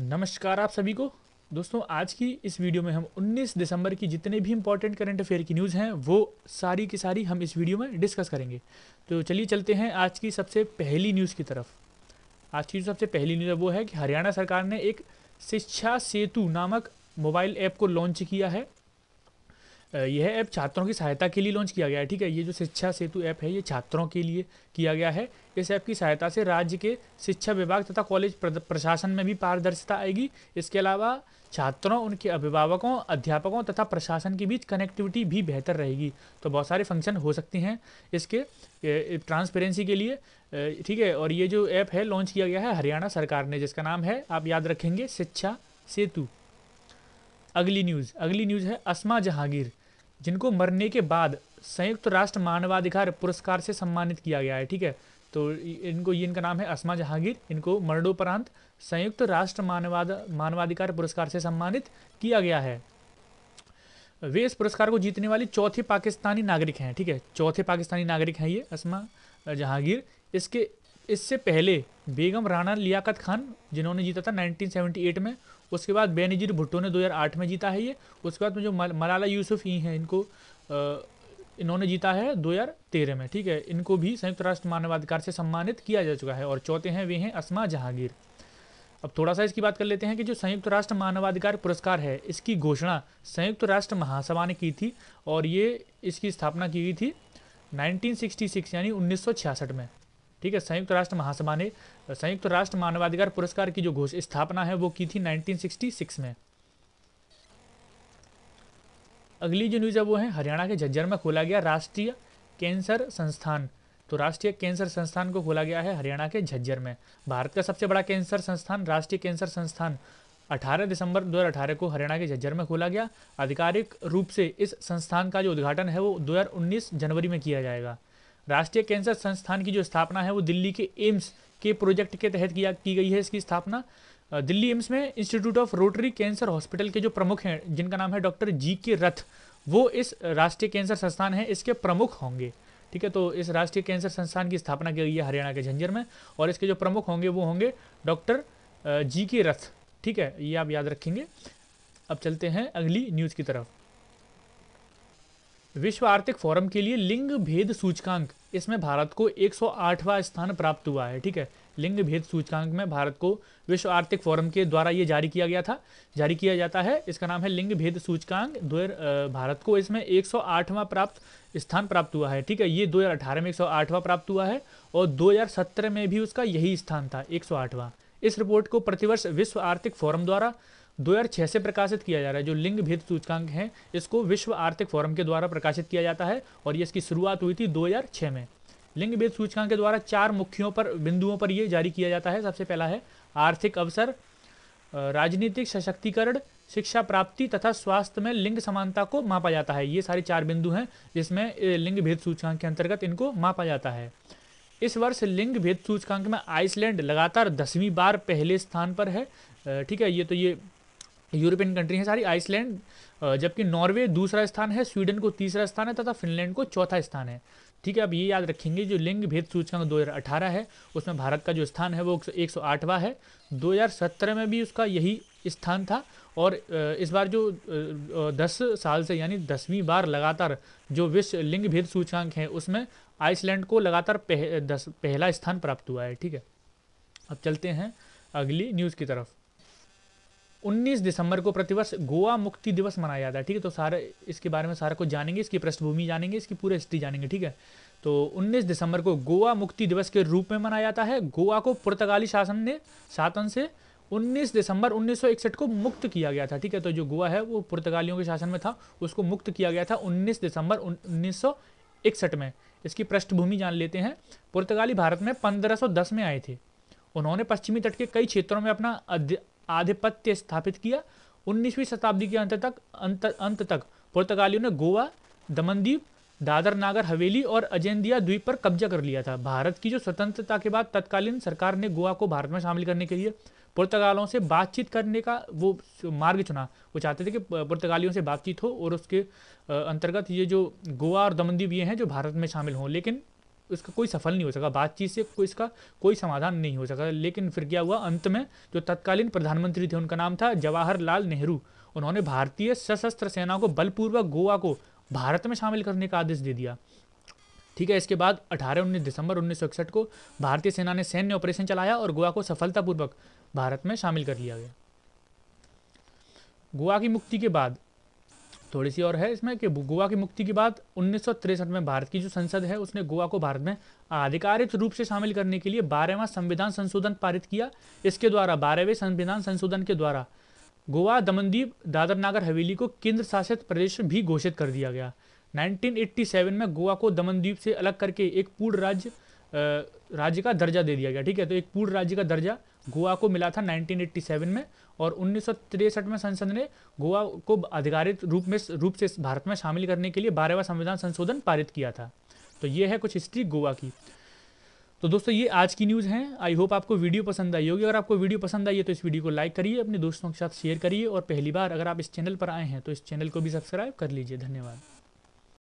नमस्कार आप सभी को दोस्तों, आज की इस वीडियो में हम 19 दिसंबर की जितने भी इंपॉर्टेंट करंट अफेयर की न्यूज़ हैं वो सारी की सारी हम इस वीडियो में डिस्कस करेंगे। तो चलिए चलते हैं आज की सबसे पहली न्यूज़ की तरफ। आज की सबसे पहली न्यूज़ वो है कि हरियाणा सरकार ने एक शिक्षा सेतु नामक मोबाइल ऐप को लॉन्च किया है। यह ऐप छात्रों की सहायता के लिए लॉन्च किया गया है। ठीक है, ये जो शिक्षा सेतु ऐप है ये छात्रों के लिए किया गया है। इस ऐप की सहायता से राज्य के शिक्षा विभाग तथा कॉलेज प्रशासन में भी पारदर्शिता आएगी। इसके अलावा छात्रों, उनके अभिभावकों, अध्यापकों तथा प्रशासन के बीच कनेक्टिविटी भी बेहतर रहेगी। तो बहुत सारे फंक्शन हो सकते हैं इसके ट्रांसपेरेंसी के लिए। ठीक है, और ये जो ऐप है लॉन्च किया गया है हरियाणा सरकार ने, जिसका नाम है, आप याद रखेंगे, शिक्षा सेतु। अगली न्यूज़ है अस्मा जहांगीर, जिनको मरने के बाद संयुक्त राष्ट्र मानवाधिकार पुरस्कार से सम्मानित किया गया है। ठीक है, तो इनका नाम है अस्मा जहांगीर। इनको मरणोपरांत संयुक्त राष्ट्र मानवाधिकार पुरस्कार से सम्मानित किया गया है। वे इस पुरस्कार को जीतने वाली चौथे पाकिस्तानी नागरिक हैं। ठीक है, चौथे पाकिस्तानी नागरिक हैं ये अस्मा जहांगीर। इससे पहले बेगम राना लियाकत खान, जिन्होंने जीता था 1978 में। उसके बाद बेनजीर भुट्टो ने 2008 में जीता है ये। उसके बाद जो मलाला यूसुफ़ज़ई हैं, इन्होंने जीता है 2013 में। ठीक है, इनको भी संयुक्त राष्ट्र मानवाधिकार से सम्मानित किया जा चुका है। और चौथे हैं वे हैं अस्मा जहांगीर। अब थोड़ा सा इसकी बात कर लेते हैं कि जो संयुक्त राष्ट्र मानवाधिकार पुरस्कार है, इसकी घोषणा संयुक्त राष्ट्र महासभा ने की थी और ये इसकी स्थापना की गई थी 1966 यानी 1966 में। ठीक है, संयुक्त राष्ट्र महासभा ने संयुक्त राष्ट्र मानवाधिकार पुरस्कार की जो स्थापना है वो की थी 1966 में। अगली जो न्यूज़ है वो है हरियाणा के झज्जर में खोला गया राष्ट्रीय कैंसर संस्थान। तो राष्ट्रीय कैंसर संस्थान को खोला गया है हरियाणा के झज्जर में। भारत का सबसे बड़ा कैंसर संस्थान राष्ट्रीय कैंसर संस्थान 18 दिसंबर 2018 को हरियाणा के झज्जर में खोला गया। आधिकारिक रूप से इस संस्थान का जो उद्घाटन है वो 2019 जनवरी में किया जाएगा। राष्ट्रीय कैंसर संस्थान की जो स्थापना है वो दिल्ली के एम्स के प्रोजेक्ट के तहत की गई है। इसकी स्थापना दिल्ली एम्स में institute of rotary cancer hospital के जो प्रमुख हैं, जिनका नाम है डॉक्टर जी.के. रथ, वो इस राष्ट्रीय कैंसर संस्थान है इसके प्रमुख होंगे। ठीक है, तो इस राष्ट्रीय कैंसर संस्थान की स्थापना की गई है हरियाणा के झज्जर में और इसके जो प्रमुख होंगे वो होंगे डॉक्टर जी.के. रथ। ठीक है, ये आप याद रखेंगे। अब चलते हैं अगली न्यूज़ की तरफ। विश्व आर्थिक फोरम के लिए लिंग भेद सूचकांक, इसमें भारत को 108वां स्थान प्राप्त हुआ है। ठीक है, लिंग भेद सूचकांक में भारत को विश्व आर्थिक फोरम के द्वारा ये जारी किया जाता है। इसका नाम है लिंग भेद सूचकांक। भारत को इसमें 108वां स्थान प्राप्त हुआ है। ठीक है, ये 2018 में 108वां प्राप्त हुआ है और 2017 में भी उसका यही स्थान था, 108वां। इस रिपोर्ट को प्रतिवर्ष विश्व आर्थिक फोरम द्वारा 2006 से प्रकाशित किया जा रहा है। जो लिंग भेद सूचकांक है इसको विश्व आर्थिक फोरम के द्वारा प्रकाशित किया जाता है और ये इसकी शुरुआत हुई थी 2006 में। लिंग भेद सूचकांक के द्वारा 4 बिंदुओं पर ये जारी किया जाता है। सबसे पहला है आर्थिक अवसर, राजनीतिक सशक्तिकरण, शिक्षा प्राप्ति तथा स्वास्थ्य में लिंग समानता को मापा जाता है। ये सारे 4 बिंदु हैं जिसमें लिंग भेद सूचकांक के अंतर्गत इनको मापा जाता है। इस वर्ष लिंग भेद सूचकांक में आइसलैंड लगातार 10वीं बार पहले स्थान पर है। ठीक है, ये यूरोपियन कंट्री है सारी, आइसलैंड, जबकि नॉर्वे दूसरा स्थान है, स्वीडन को तीसरा स्थान है तथा फिनलैंड को चौथा स्थान है। ठीक है, अब ये याद रखेंगे जो लिंग भेद सूचकांक 2018 है उसमें भारत का जो स्थान है वो 108वां है। 2017 में भी उसका यही स्थान था और इस बार जो 10 साल से यानी 10वीं बार लगातार जो विश्व लिंग भेद सूचकांक है उसमें आइसलैंड को लगातार पहला स्थान प्राप्त हुआ है। ठीक है, अब चलते हैं अगली न्यूज़ की तरफ। 19 दिसंबर को प्रतिवर्ष गोवा मुक्ति दिवस मनाया जाता है। ठीक है, तो सारे इसके बारे में सारा कुछ जानेंगे, इसकी पृष्ठभूमि जानेंगे, इसकी पूरी हिस्ट्री जानेंगे। ठीक है, तो 19 दिसंबर को गोवा मुक्ति दिवस के रूप में मनाया जाता है। गोवा को पुर्तगाली शासन से 19 दिसंबर 1961 को मुक्त किया गया था। ठीक है, तो जो गोवा है वो पुर्तगालियों के शासन में था, उसको मुक्त किया गया था 19 दिसंबर 1961 में। इसकी पृष्ठभूमि जान लेते हैं। पुर्तगाली भारत में 1510 में आए थे। उन्होंने पश्चिमी तट के कई क्षेत्रों में अपना आधिपत्य स्थापित किया। 19वीं शताब्दी के अंत तक पुर्तगालियों ने गोवा, दमनदीप, दादर नागर हवेली और अजेंदिया द्वीप पर कब्जा कर लिया था। भारत की जो स्वतंत्रता के बाद तत्कालीन सरकार ने गोवा को भारत में शामिल करने के लिए पुर्तगालों से बातचीत करने का वो मार्ग चुना। वो चाहते थे कि पुर्तगालियों से बातचीत हो और उसके अंतर्गत ये जो गोवा और दमनदीप ये हैं जो भारत में शामिल हों, लेकिन इसका कोई सफल नहीं हो सका, बातचीत से कोई इसका कोई समाधान नहीं हो सका। लेकिन फिर क्या हुआ, अंत में जो तत्कालीन प्रधानमंत्री थे उनका नाम था जवाहरलाल नेहरू, उन्होंने भारतीय सशस्त्र सेना को बलपूर्वक गोवा को भारत में शामिल करने का आदेश दे दिया। ठीक है, इसके बाद 18-19 दिसंबर 1961 को भारतीय सेना ने सैन्य ऑपरेशन चलाया और गोवा को सफलतापूर्वक भारत में शामिल कर लिया गया। गोवा की मुक्ति के बाद थोड़ी सी और है इसमें कि गोवा की मुक्ति के बाद 1963 में भारत की जो संसद है उसने गोवा को भारत में आधिकारिक रूप से शामिल करने के लिए 12वां संविधान संशोधन पारित किया। इसके द्वारा 12वें संविधान संशोधन के द्वारा गोवा, दमनदीप, दादर नागर हवेली को केंद्र शासित प्रदेश भी घोषित कर दिया गया। 1987 में गोवा को दमनदीप से अलग करके एक पूर्ण राज्य का दर्जा दे दिया गया। ठीक है, तो एक पूर्ण राज्य का दर्जा गोवा को मिला था 1987 में, और 1963 में संसद ने गोवा को आधिकारिक रूप से भारत में शामिल करने के लिए 12वां संविधान संशोधन पारित किया था। तो ये है कुछ हिस्ट्री गोवा की। तो दोस्तों ये आज की न्यूज़ हैं। आई होप आपको वीडियो पसंद आई होगी। अगर आपको वीडियो पसंद आई है तो इस वीडियो को लाइक करिए, अपने दोस्तों के साथ शेयर करिए, और पहली बार अगर आप इस चैनल पर आए हैं तो इस चैनल को भी सब्सक्राइब कर लीजिए। धन्यवाद।